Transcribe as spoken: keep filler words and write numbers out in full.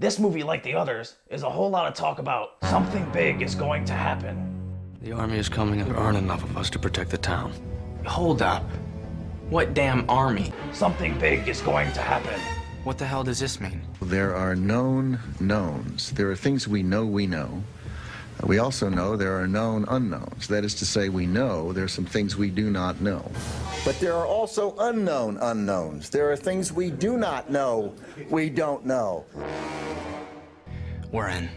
This movie, like the others, is a whole lot of talk about something big is going to happen. The army is coming and there aren't enough of us to protect the town. Hold up. What damn army? Something big is going to happen. What the hell does this mean? There are known knowns. There are things we know we know. We also know there are known unknowns. That is to say, we know there are some things we do not know. But there are also unknown unknowns. There are things we do not know we don't know. We're in.